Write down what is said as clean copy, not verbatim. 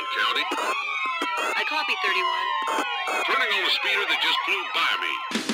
County. I copy, 31. Turning on the speeder that just flew by me.